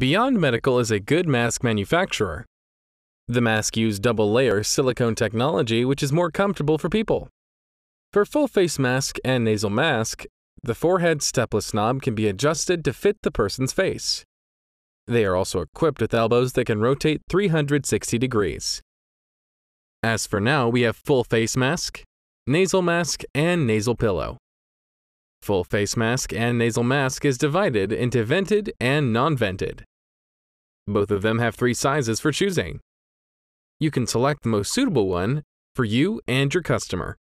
Beyond Medical is a good mask manufacturer. The mask used double-layer silicone technology, which is more comfortable for people. For full-face mask and nasal mask, the forehead stepless knob can be adjusted to fit the person's face. They are also equipped with elbows that can rotate 360 degrees. As for now, we have full-face mask, and nasal pillow. Full-face mask and nasal mask is divided into vented and non-vented. Both of them have 3 sizes for choosing. You can select the most suitable one for you and your customer.